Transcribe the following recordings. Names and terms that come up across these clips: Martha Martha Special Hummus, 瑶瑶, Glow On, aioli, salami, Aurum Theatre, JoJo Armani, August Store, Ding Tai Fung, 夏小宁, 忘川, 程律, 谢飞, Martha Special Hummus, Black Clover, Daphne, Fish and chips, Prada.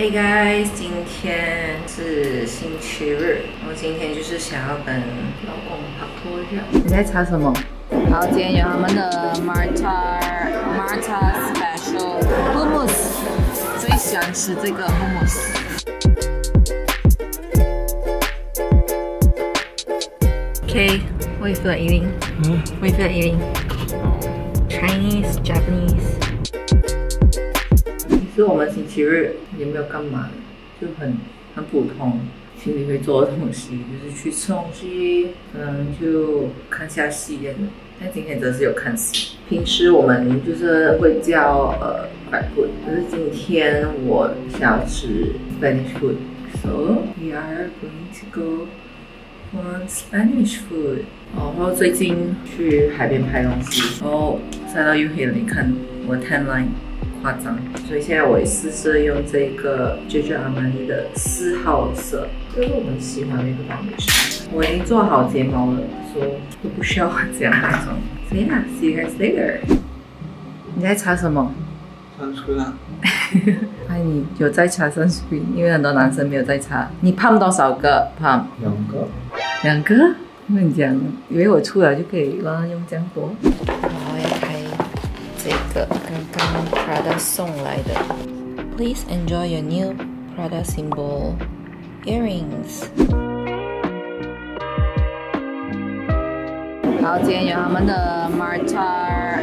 Hey guys， 今天是星期日，我今天就是想要跟老公跑脱一下。你在查什么？好，今天有他们的 Martha Special Hummus， 最喜欢吃这个 Hummus。Okay， what you feel like eating？ What you feel like eating？ Chinese, Japanese。 就我们星期日也没有干嘛，就很普通，情侣会做的东西，就是去吃东西，就看下戏这样的。但今天真的是有看戏。平时我们就是会叫Black Clover， 可是今天我想吃 Spanish food， so we are going to go for Spanish food。然后最近去海边拍东西，然后晒到又黑了，你看我 tan line。 夸张，所以现在我也试着用这个 JoJo Armani 的4号色，这是我们喜欢的一个版本。我已经做好睫毛了，说都不需要这样那种。So yeah, see you guys later。你在查什么？sunscreen 啊。哎，你有在查 sunscreen？ 因为很多男生没有在查。你胖多少个？胖？2个。2个？那你这样，以为我出来就可以让他用这样多？我要开这个，刚刚。 Prada 送来的。Please enjoy your new Prada symbol earrings。好，今天有他们的 Martha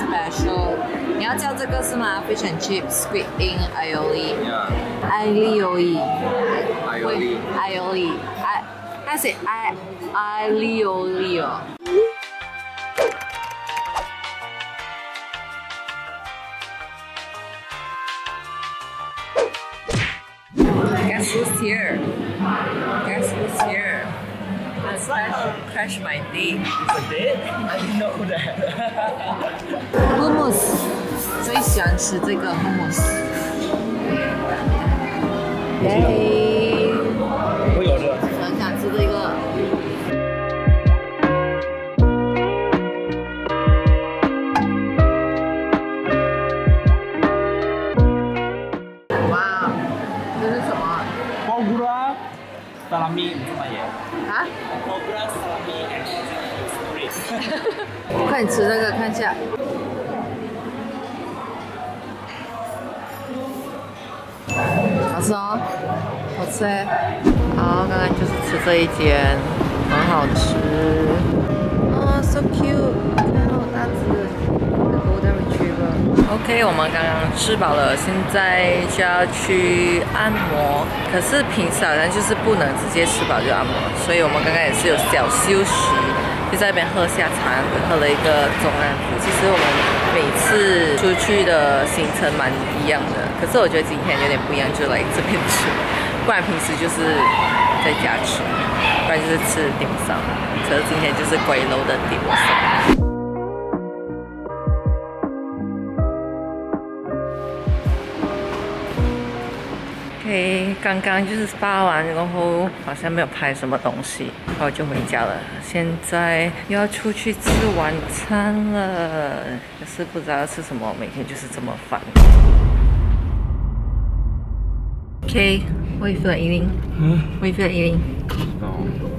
Special。你要叫这个是吗 ？Fish and chips, squid in aioli。Aioli。Aioli。Aioli。I say aioli 哦。 Guess who's here? Guess who's here? This crash my day. It's a date? I didn't know that. Hummus. 最喜欢吃这个 hummus。Hey. 我有的。很想吃这个。哇，这是什么？ salami 什么耶？啊 ？August salami and 快点吃这个，看一下。好吃哦，好吃。好，刚刚就是吃这一间，很好吃。啊 ，so cute， 看好大只。 OK， 我们刚刚吃饱了，现在就要去按摩。可是平时好像就是不能直接吃饱就按摩，所以我们刚刚也是有小休息，就在那边喝下茶，喝了一个中安福。其实我们每次出去的行程蛮一样的，可是我觉得今天有点不一样，就来这边吃，不然平时就是在家吃，不然就是吃点心。可是今天就是鬼楼的点心。 OK， 刚刚就是spa完，然后好像没有拍什么东西，然后就回家了。现在又要出去吃晚餐了，可是不知道要吃什么，每天就是这么烦。Okay, what you feel like eating? What you feel like eating?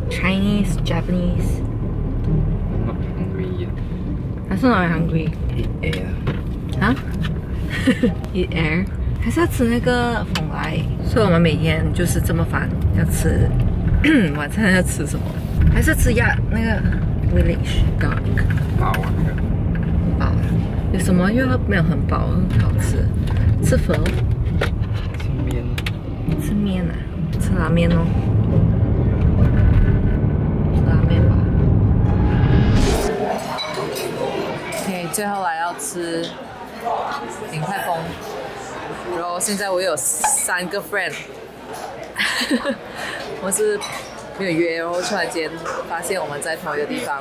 Chinese, Japanese. I'm not hungry yet. That's not hungry. Eat air. Huh? Eat air. 还是要吃那个凤梨，所以我们每天就是这么烦，要吃晚餐要吃什么？还是吃鸭那个 village duck 饱啊那个饱，有什么又没有很饱，很好吃。吃粉，吃面，吃面啊，吃拉面哦，吃拉面吧。OK， 最后来要吃鼎泰丰。 然后现在我有3个 friend， 我是没有约，然后突然间发现我们在同一个地方。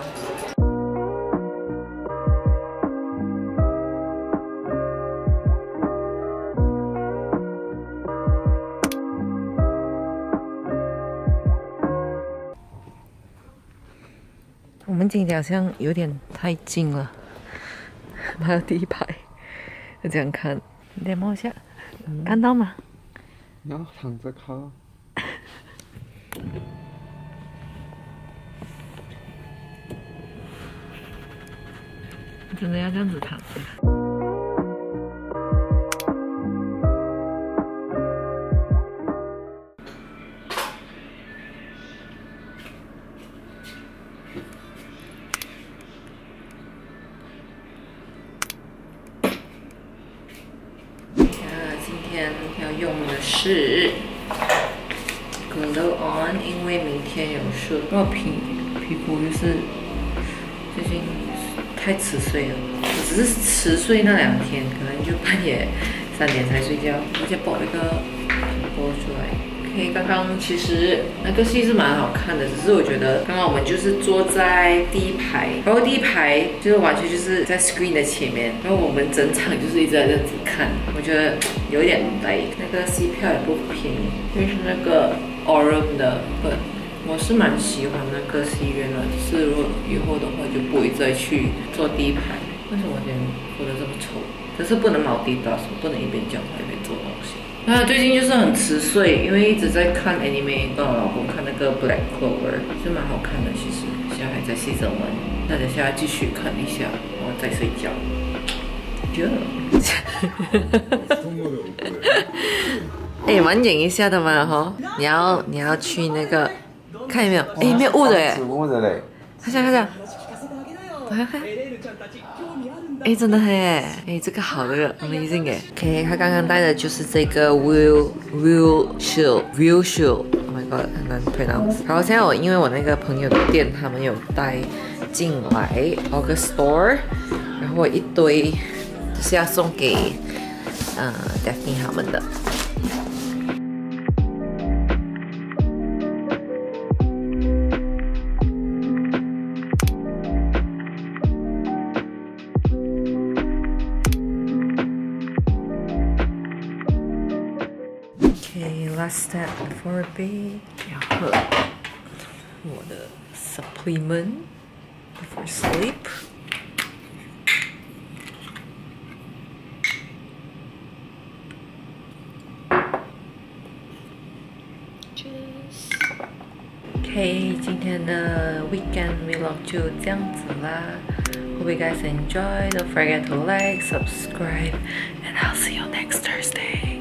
我们今天好像有点太近了，还有第一排，就这样看，你再摸一下。 看到吗？你要躺着烤。真的要这样子躺着？ 是 Glow On， 因为明天有事。我皮肤就是最近太迟睡了，我只是迟睡那2天，可能就半夜3点才睡觉，而且爆一个播出来。OK， 刚刚其实那个戏是蛮好看的，只是我觉得刚刚我们就是坐在第一排，然后第一排就是完全就是在 screen 的前面，然后我们整场就是一直在这样子看，我觉得。 有点累，那个戏票也不便宜，因为是那个 Aurum 的本，我是蛮喜欢那个戏院的，就是如果以后的话就不会再去坐第一排。为什么我今天活得这么丑？可是不能multitask，不能一边讲话一边做东西。啊，最近就是很迟睡，因为一直在看 anime， 跟我老公看那个 Black Clover， 是蛮好看的。其实现在还在season 1，那等下继续看一下，我再睡觉。 哎，蛮影一下的嘛哈！你要去那个看有没有？哎，没有雾的哎，雾的嘞！看一下，看，哎，真的嘿，哎，这个好热，amazing哎。OK， 他刚刚戴的就是这个 Wheel Shield。Oh my god， 很难 pronounce。然后现在我因为我那个朋友的店他们有带进来 August Store， 然后我一堆。 是要送给Daphne 他们的。Okay, last step before bed， 要喝我的 supplement before sleep。 OK， 今天的 weekend vlog 就这样子啦。Hope you guys enjoy. Don't forget to like, subscribe, and I'll see you next Thursday.